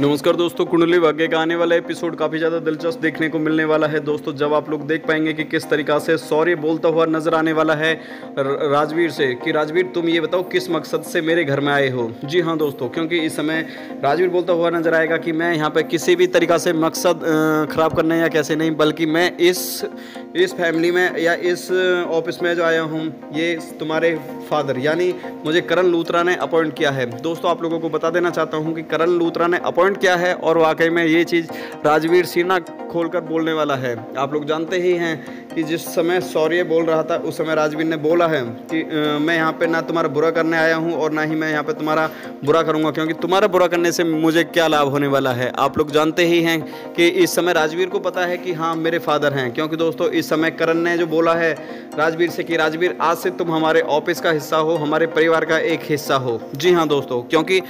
नमस्कार दोस्तों, कुंडली भाग्य का आने वाला एपिसोड काफ़ी ज़्यादा दिलचस्प देखने को मिलने वाला है दोस्तों। जब आप लोग देख पाएंगे कि किस तरीक़ा से शौर्य बोलता हुआ नज़र आने वाला है राजवीर से कि राजवीर तुम ये बताओ किस मकसद से मेरे घर में आए हो। जी हाँ दोस्तों, क्योंकि इस समय राजवीर बोलता हुआ नज़र आएगा कि मैं यहाँ पर किसी भी तरीक़ा से मकसद ख़राब करने या कैसे नहीं, बल्कि मैं इस फैमिली में या इस ऑफिस में जो आया हूँ ये तुम्हारे फादर यानी मुझे करण लूथरा ने अपॉइंट किया है। दोस्तों आप लोगों को बता देना चाहता हूँ कि करण लूथरा ने अपॉइंट किया है और वाकई में ये चीज़ राजवीर सिन्हा खोलकर बोलने वाला है। आप लोग जानते ही हैं कि जिस समय शौर्य बोल रहा था उस समय राजवीर ने बोला है कि मैं यहाँ पे ना तुम्हारा बुरा करने आया हूँ और ना ही मैं यहाँ पे तुम्हारा बुरा करूँगा, क्योंकि तुम्हारा बुरा करने से मुझे क्या लाभ होने वाला है। आप लोग जानते ही हैं कि इस समय राजवीर को पता है कि हाँ मेरे फादर हैं, क्योंकि दोस्तों इस समय करण ने जो बोला है राजवीर से कि राजवीर आज से तुम हमारे ऑफिस का हिस्सा हो, हमारे परिवार का एक हिस्सा हो। जी हाँ दोस्तों, क्योंकि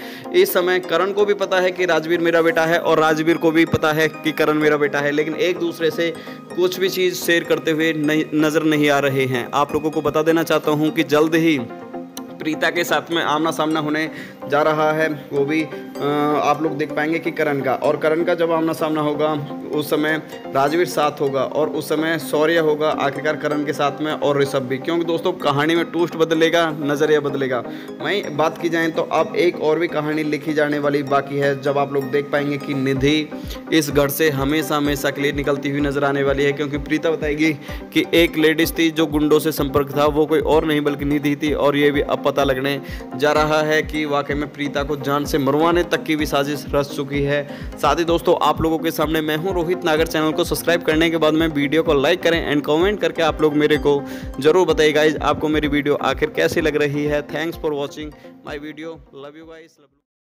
इस समय करण को भी पता है कि राजवीर मेरा बेटा है और राजवीर को भी पता है कि करण मेरा बेटा है, लेकिन एक दूसरे से कुछ भी चीज़ शेयर करते हुए नज़र नहीं आ रहे हैं। आप लोगों को बता देना चाहता हूं कि जल्द ही प्रीता के साथ में आमना सामना होने जा रहा है, वो भी आप लोग देख पाएंगे कि करण का और करण का जब आमना सामना होगा उस समय राजवीर साथ होगा और उस समय शौर्य होगा आखिरकार करण के साथ में और ऋषभ भी, क्योंकि दोस्तों कहानी में ट्विस्ट बदलेगा, नज़रिया बदलेगा। वहीं बात की जाए तो अब एक और भी कहानी लिखी जाने वाली बाकी है, जब आप लोग देख पाएंगे कि निधि इस घर से हमेशा हमेशा के लिए निकलती हुई नज़र आने वाली है, क्योंकि प्रीता बताएगी कि एक लेडीज़ थी जो गुंडों से संपर्क था, वो कोई और नहीं बल्कि निधि थी। और ये भी अब पता लगने जा रहा है कि वाकई में प्रीता को जान से मरवाने तक की भी साजिश रच चुकी है। साथ ही दोस्तों आप लोगों के सामने मैं हूँ रोहित नागर। चैनल को सब्सक्राइब करने के बाद में वीडियो को लाइक करें एंड कमेंट करके आप लोग मेरे को जरूर बताइए गाइज आपको मेरी वीडियो आखिर कैसी लग रही है। Thanks for watching my video, love you guys.